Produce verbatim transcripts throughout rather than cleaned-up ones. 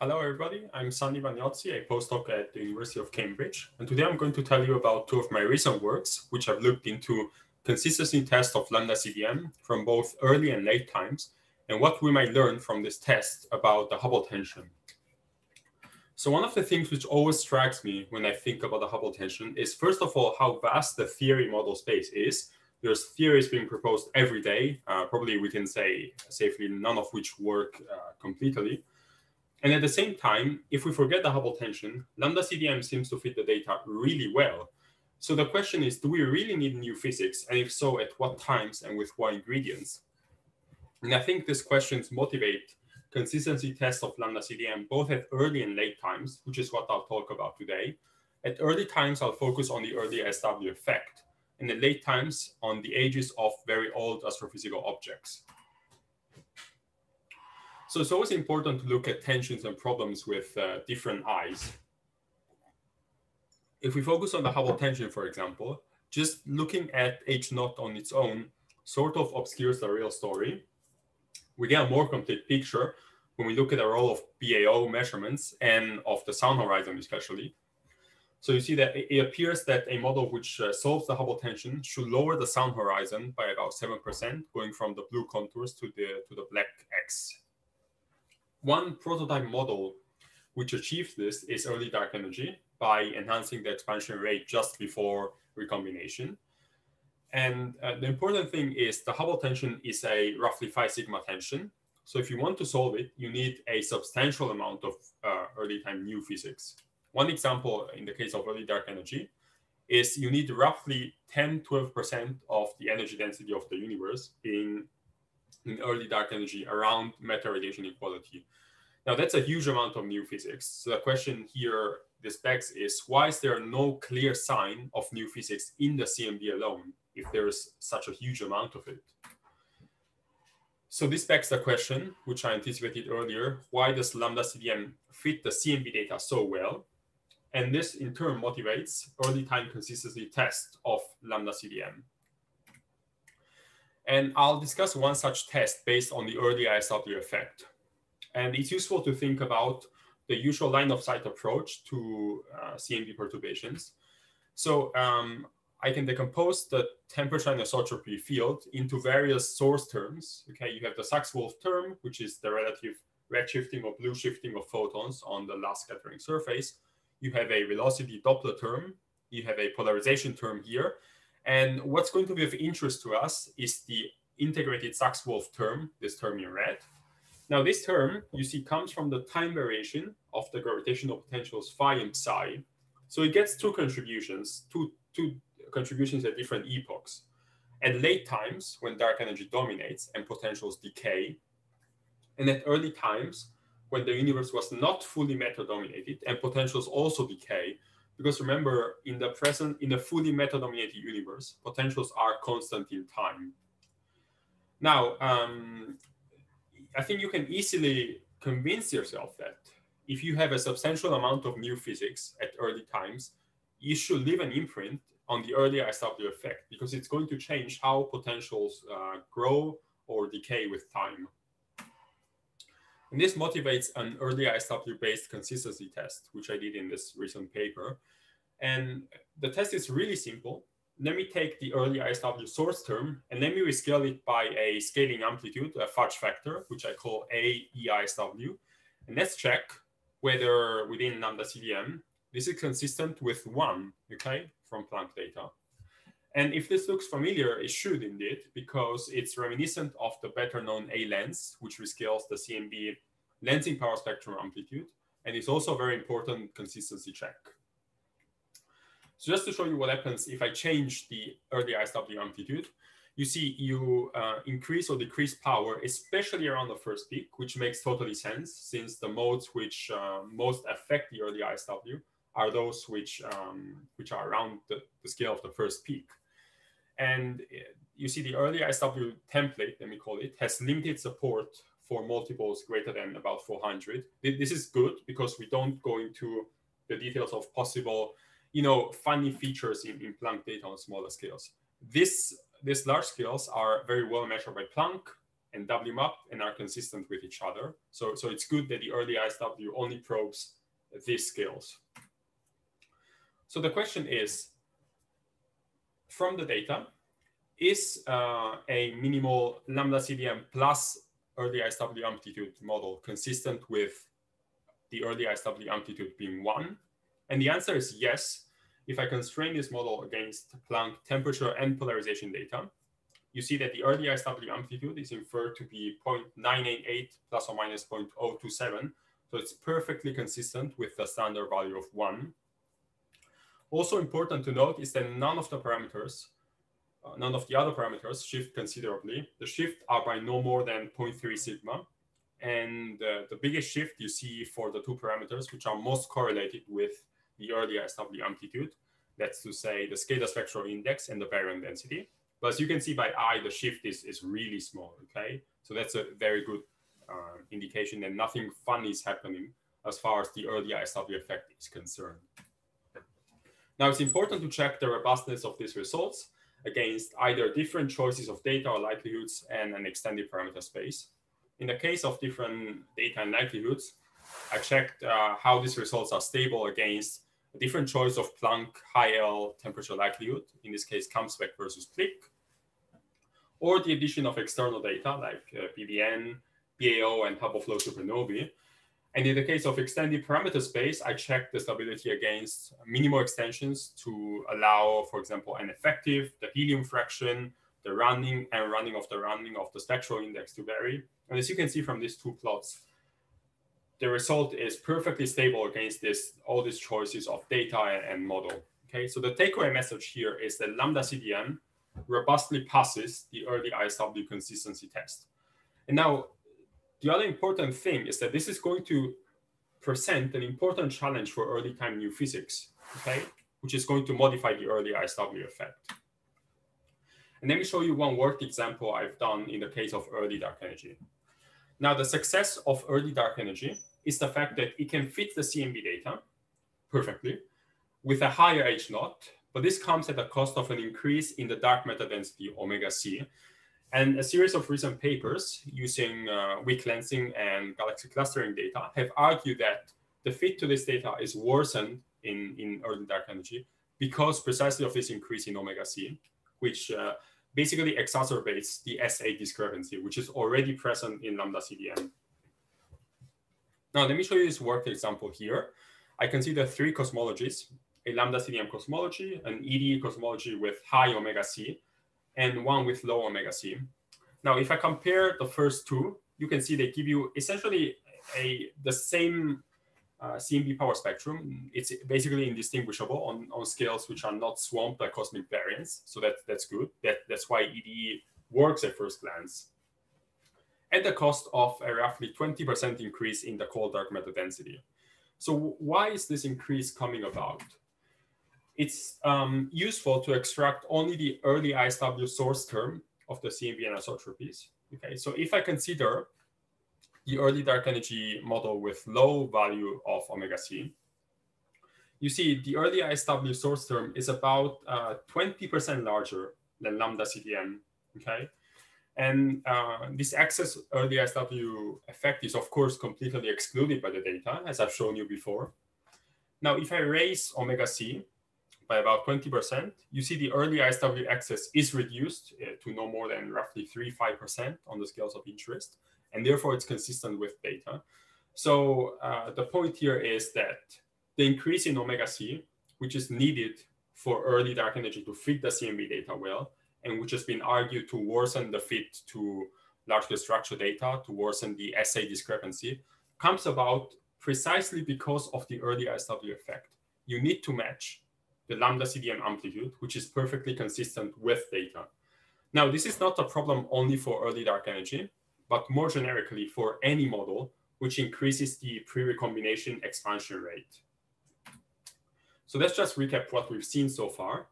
Hello everybody, I'm Sunny Vagnozzi, a postdoc at the University of Cambridge, and today I'm going to tell you about two of my recent works which have looked into consistency tests of Lambda C D M from both early and late times, and what we might learn from this test about the Hubble tension. So one of the things which always strikes me when I think about the Hubble tension is, first of all, how vast the theory model space is. There's theories being proposed every day, uh, probably we can say safely none of which work uh, completely. And at the same time, if we forget the Hubble tension, Lambda C D M seems to fit the data really well. So the question is, do we really need new physics? And if so, at what times and with what ingredients? And I think these questions motivate consistency tests of Lambda C D M, both at early and late times, which is what I'll talk about today. At early times, I'll focus on the early I S W effect, and at late times, on the ages of very old astrophysical objects. So it's always important to look at tensions and problems with uh, different eyes. If we focus on the Hubble tension, for example, just looking at H zero on its own sort of obscures the real story. We get a more complete picture when we look at the role of B A O measurements and of the sound horizon especially. So you see that it appears that a model which uh, solves the Hubble tension should lower the sound horizon by about seven percent, going from the blue contours to the, to the black X. One prototype model which achieved this is early dark energy by enhancing the expansion rate just before recombination. And uh, the important thing is the Hubble tension is a roughly phi sigma tension. So if you want to solve it, you need a substantial amount of uh, early time new physics. One example in the case of early dark energy is you need roughly ten to twelve percent of the energy density of the universe being in early dark energy around meta radiation equality. Now that's a huge amount of new physics. So the question here, this begs, is why is there no clear sign of new physics in the C M B alone if there is such a huge amount of it? So this begs the question, which I anticipated earlier, why does Lambda C D M fit the C M B data so well? And this in turn motivates early time consistency tests of Lambda C D M. And I'll discuss one such test based on the early I S W effect. And it's useful to think about the usual line of sight approach to uh, C M B perturbations. So um, I can decompose the temperature and isotropy field into various source terms. Okay, you have the Sachs-Wolfe term, which is the relative red shifting or blue shifting of photons on the last scattering surface. You have a velocity Doppler term. You have a polarization term here. And what's going to be of interest to us is the integrated Sachs-Wolfe term, this term in red. Now this term, you see, comes from the time variation of the gravitational potentials phi and psi. So it gets two contributions, two, two contributions at different epochs. At late times, when dark energy dominates and potentials decay, and at early times, when the universe was not fully meta-dominated and potentials also decay, because remember, in the present, in a fully meta-dominated universe, potentials are constant in time. Now, um, I think you can easily convince yourself that if you have a substantial amount of new physics at early times, you should leave an imprint on the early I S W effect, because it's going to change how potentials uh, grow or decay with time. And this motivates an early I S W-based consistency test, which I did in this recent paper. And the test is really simple. Let me take the early I S W source term, and let me rescale it by a scaling amplitude, a fudge factor, which I call A E I S W. And let's check whether within Lambda C D M, this is consistent with one, okay, from Planck data. And if this looks familiar, it should indeed, because it's reminiscent of the better known A-lens, which rescales the C M B lensing power spectrum amplitude. And it's also a very important consistency check. So just to show you what happens if I change the early I S W amplitude, you see you uh, increase or decrease power, especially around the first peak, which makes totally sense, since the modes which uh, most affect the early I S W are those which, um, which are around the, the scale of the first peak. And you see the early I S W template, let me call it, has limited support for multiples greater than about four hundred. This is good because we don't go into the details of possible, you know, funny features in, in Planck data on smaller scales. This, these large scales are very well measured by Planck. and double them up and are consistent with each other. So, so it's good that the early I S W only probes these scales. So the question is, from the data, is uh, a minimal lambda C D M plus early I S W amplitude model consistent with the early I S W amplitude being one? And the answer is yes. If I constrain this model against Planck temperature and polarization data, you see that the early I S W amplitude is inferred to be zero point nine eight eight plus or minus zero point zero two seven. So it's perfectly consistent with the standard value of one. Also important to note is that none of the parameters, uh, none of the other parameters shift considerably. The shift are by no more than zero point three sigma. And uh, the biggest shift you see for the two parameters, which are most correlated with the early I S W amplitude, that's to say the scalar spectral index and the baryon density. But as you can see by eye, the shift is, is really small, okay? So that's a very good uh, indication that nothing fun is happening as far as the early I S W effect is concerned. Now it's important to check the robustness of these results against either different choices of data or likelihoods and an extended parameter space. In the case of different data and likelihoods, I checked uh, how these results are stable against a different choice of Planck high L temperature likelihood, in this case CAMSpec versus Plik, or the addition of external data like uh, P B N, B A O, and Hubble flow supernovae. And in the case of extended parameter space, I checked the stability against minimal extensions to allow, for example, an effective, the helium fraction, the rounding and rounding of the rounding of the spectral index to vary. And as you can see from these two plots, the result is perfectly stable against this, all these choices of data and model. Okay, so the takeaway message here is that lambda C D M robustly passes the early I S W consistency test. And now, the other important thing is that this is going to present an important challenge for early time new physics, okay, which is going to modify the early I S W effect. And let me show you one work example I've done in the case of early dark energy. Now, the success of early dark energy is the fact that it can fit the C M B data perfectly with a higher H zero, but this comes at the cost of an increase in the dark matter density omega C. And a series of recent papers using uh, weak lensing and galaxy clustering data have argued that the fit to this data is worsened in, in early dark energy because precisely of this increase in omega C, which uh, basically exacerbates the S A discrepancy, which is already present in lambda C D M. Now, let me show you this work example here. I consider three cosmologies, a lambda C D M cosmology, an E D cosmology with high omega C, and one with low omega C. Now, if I compare the first two, you can see they give you essentially a, the same uh, C M B power spectrum. It's basically indistinguishable on, on scales which are not swamped by cosmic variance. So that, that's good. That, that's why E D E works at first glance. At the cost of a roughly twenty percent increase in the cold dark matter density. So why is this increase coming about? It's um, useful to extract only the early I S W source term of the C M B anisotropies. Okay, so if I consider the early dark energy model with low value of omega C, you see the early I S W source term is about uh, twenty percent larger than lambda C D M. Okay, and uh, this excess early I S W effect is of course completely excluded by the data, as I've shown you before. Now, if I raise omega C by about twenty percent, you see the early I S W excess is reduced uh, to no more than roughly three to five percent on the scales of interest, and therefore it's consistent with data. So uh, the point here is that the increase in omega C, which is needed for early dark energy to fit the C M B data well, and which has been argued to worsen the fit to large-scale structure data, to worsen the S A discrepancy, comes about precisely because of the early I S W effect. You need to match the lambda C D M amplitude, which is perfectly consistent with data. Now, this is not a problem only for early dark energy, but more generically for any model which increases the pre-recombination expansion rate. So let's just recap what we've seen so far.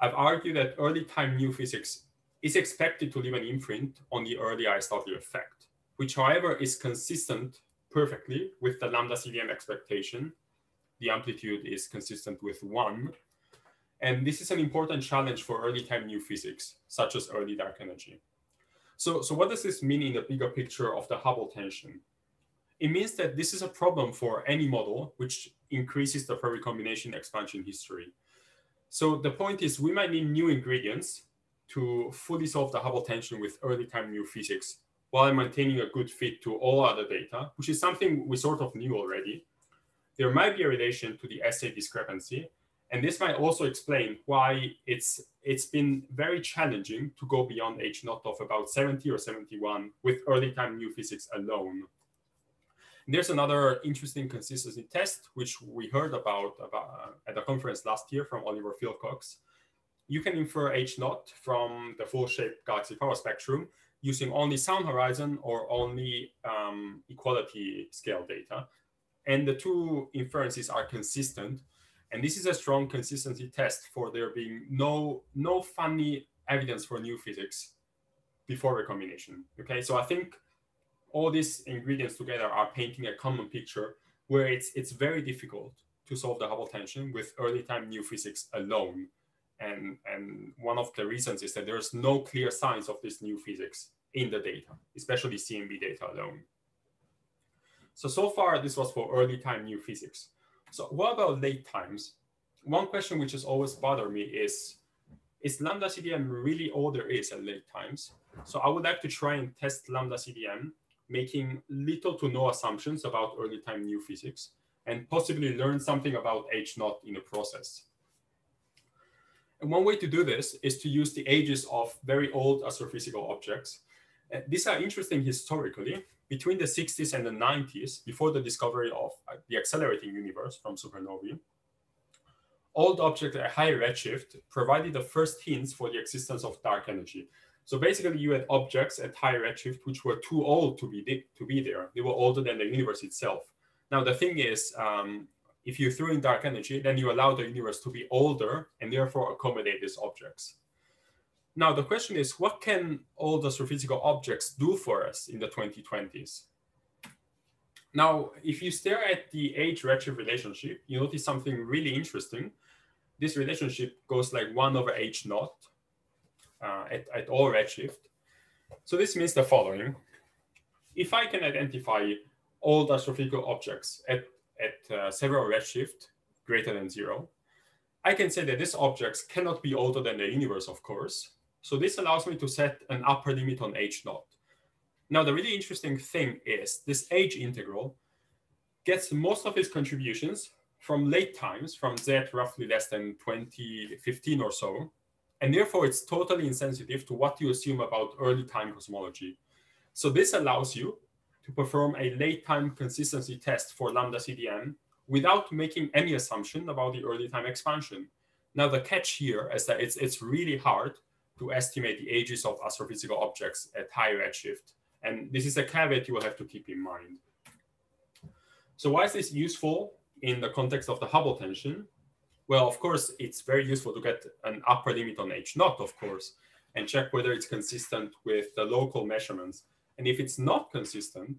I've argued that early time new physics is expected to leave an imprint on the early I S W effect, which however is consistent perfectly with the lambda C D M expectation. The amplitude is consistent with one. And this is an important challenge for early time new physics, such as early dark energy. So, so what does this mean in the bigger picture of the Hubble tension? It means that this is a problem for any model which increases the Fourier combination expansion history. So the point is, we might need new ingredients to fully solve the Hubble tension with early time new physics while maintaining a good fit to all other data, which is something we sort of knew already. There might be a relation to the assay discrepancy, and this might also explain why it's it's been very challenging to go beyond H zero of about seventy or seventy-one with early time new physics alone. And there's another interesting consistency test, which we heard about, about at the conference last year from Oliver Philcox. You can infer H zero from the full-shape galaxy power spectrum using only sound horizon or only um, equality scale data. And the two inferences are consistent. And this is a strong consistency test for there being no, no funny evidence for new physics before recombination. Okay, so I think all these ingredients together are painting a common picture where it's, it's very difficult to solve the Hubble tension with early time new physics alone. And, and one of the reasons is that there's no clear signs of this new physics in the data, especially C M B data alone. So, so far, this was for early time new physics. So what about late times? One question which has always bothered me is, is Lambda C D M really all there is at late times? So I would like to try and test Lambda C D M, making little to no assumptions about early time new physics, and possibly learn something about H zero in the process. And one way to do this is to use the ages of very old astrophysical objects. And these are interesting historically. Between the sixties and the nineties, before the discovery of the accelerating universe from supernovae, old objects at high redshift provided the first hints for the existence of dark energy. So basically, you had objects at high redshift which were too old to be, to be there. They were older than the universe itself. Now, the thing is, um, if you threw in dark energy, then you allow the universe to be older and therefore accommodate these objects. Now, the question is, what can old astrophysical objects do for us in the twenty twenties? Now, if you stare at the age-redshift relationship, you notice something really interesting. This relationship goes like one over H zero uh, at, at all redshift. So this means the following. If I can identify old astrophysical objects at, at uh, several redshift greater than zero, I can say that these objects cannot be older than the universe, of course. So this allows me to set an upper limit on H zero. Now, the really interesting thing is this age integral gets most of its contributions from late times, from Z roughly less than twenty fifteen or so. And therefore, it's totally insensitive to what you assume about early time cosmology. So this allows you to perform a late time consistency test for Lambda C D M without making any assumption about the early time expansion. Now, the catch here is that it's, it's really hard to estimate the ages of astrophysical objects at high redshift. And this is a caveat you will have to keep in mind. So why is this useful in the context of the Hubble tension? Well, of course, it's very useful to get an upper limit on H zero, of course, and check whether it's consistent with the local measurements. And if it's not consistent,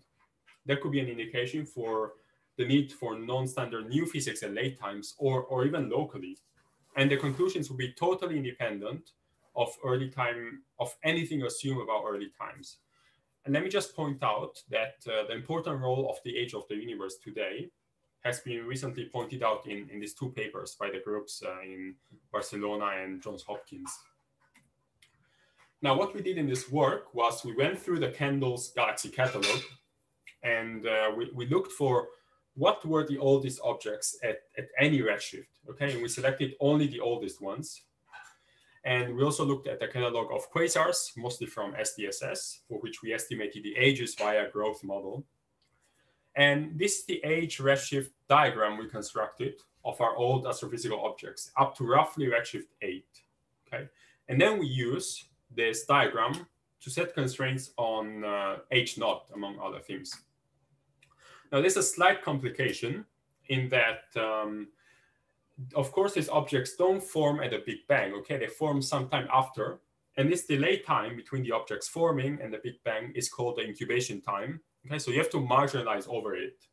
that could be an indication for the need for non-standard new physics at late times or, or even locally. And the conclusions will be totally independent of early time, of anything assumed about early times. And let me just point out that uh, the important role of the age of the universe today has been recently pointed out in, in these two papers by the groups uh, in Barcelona and Johns Hopkins. Now, what we did in this work was we went through the Kendall's galaxy catalog, and uh, we, we looked for what were the oldest objects at, at any redshift, okay? And we selected only the oldest ones. And we also looked at the catalog of quasars, mostly from S D S S, for which we estimated the ages via growth model. And this is the age redshift diagram we constructed of our old astrophysical objects up to roughly redshift eight, okay? And then we use this diagram to set constraints on uh, H zero, among other things. Now, there's a slight complication in that, um, of course, these objects don't form at the Big Bang, okay? They form sometime after, and this delay time between the objects forming and the Big Bang is called the incubation time, okay? So you have to marginalize over it.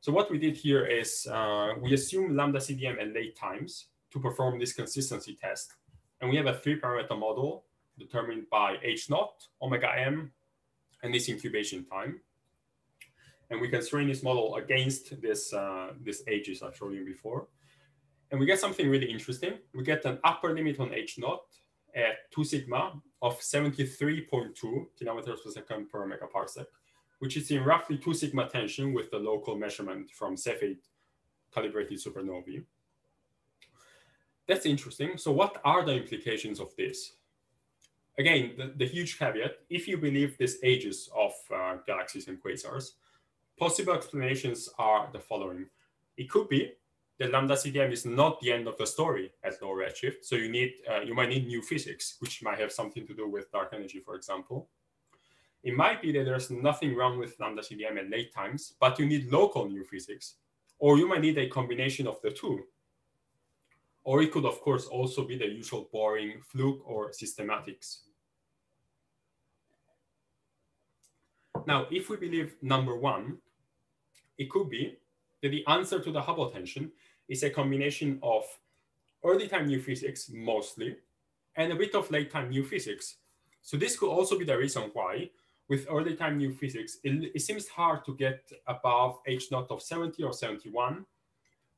So what we did here is uh, we assume Lambda C D M at late times to perform this consistency test, and we have a three-parameter model determined by H naught, omega m, and this incubation time. And we constrain this model against this, uh, this H's I showed you before. And we get something really interesting. We get an upper limit on H naught at two sigma of seventy-three point two kilometers per second per megaparsec, which is in roughly two sigma tension with the local measurement from Cepheid calibrated supernovae. That's interesting. So what are the implications of this? Again, the, the huge caveat, if you believe these ages of uh, galaxies and quasars, possible explanations are the following. It could be that lambda C D M is not the end of the story at low redshift. So you need, uh, you might need new physics, which might have something to do with dark energy, for example. It might be that there's nothing wrong with lambda C D M at late times, but you need local new physics, or you might need a combination of the two. Or it could, of course, also be the usual boring fluke or systematics. Now, if we believe number one, it could be that the answer to the Hubble tension is a combination of early time new physics, mostly, and a bit of late time new physics. So this could also be the reason why, with early time new physics, it, it seems hard to get above H naught of seventy or seventy-one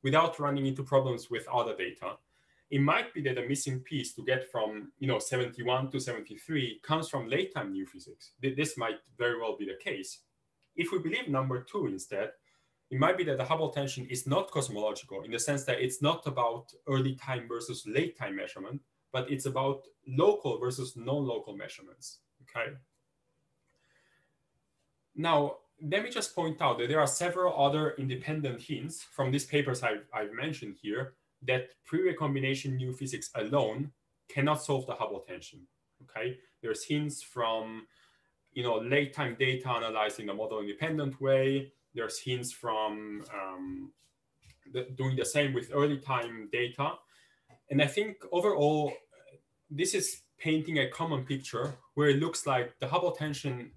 without running into problems with other data. It might be that the missing piece to get from, you know, seventy-one to seventy-three comes from late time new physics. This might very well be the case. If we believe number two instead, it might be that the Hubble tension is not cosmological in the sense that it's not about early time versus late time measurement, but it's about local versus non-local measurements, okay? Now, let me just point out that there are several other independent hints from these papers I've, I've mentioned here that pre-recombination new physics alone cannot solve the Hubble tension, okay? There's hints from, you know, late time data analyzed in a model-independent way. There's hints from um, the, doing the same with early time data. And I think overall, this is painting a common picture where it looks like the Hubble tension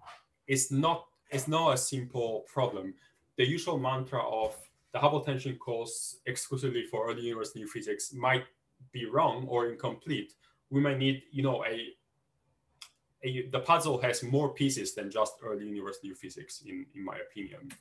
is not, is not a simple problem. The usual mantra of the Hubble tension calls exclusively for early universe new physics might be wrong or incomplete. We might need, you know, a, a the puzzle has more pieces than just early universe new physics, in, in my opinion.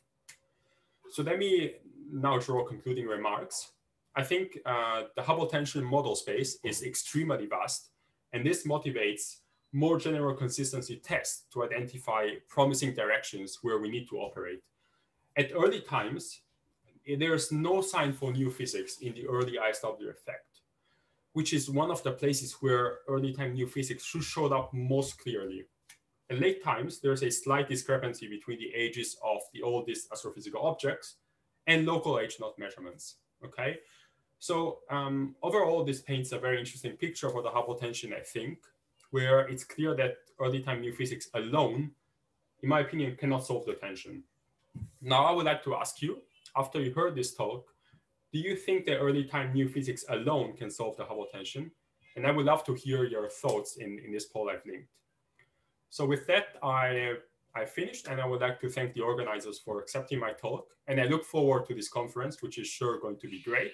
So let me now draw concluding remarks. I think uh, the Hubble tension model space is extremely vast, and this motivates more general consistency tests to identify promising directions where we need to operate. At early times, there is no sign for new physics in the early I S W effect, which is one of the places where early time new physics should show up most clearly. At late times, there's a slight discrepancy between the ages of the oldest astrophysical objects and local H naught measurements, okay? So um, overall, this paints a very interesting picture for the Hubble tension, I think, where it's clear that early time new physics alone, in my opinion, cannot solve the tension. Now, I would like to ask you, after you heard this talk, do you think that early time new physics alone can solve the Hubble tension? And I would love to hear your thoughts in, in this poll I've linked. So with that, I, I finished, and I would like to thank the organizers for accepting my talk. And I look forward to this conference, which is sure going to be great,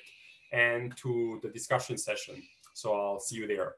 and to the discussion session. So I'll see you there.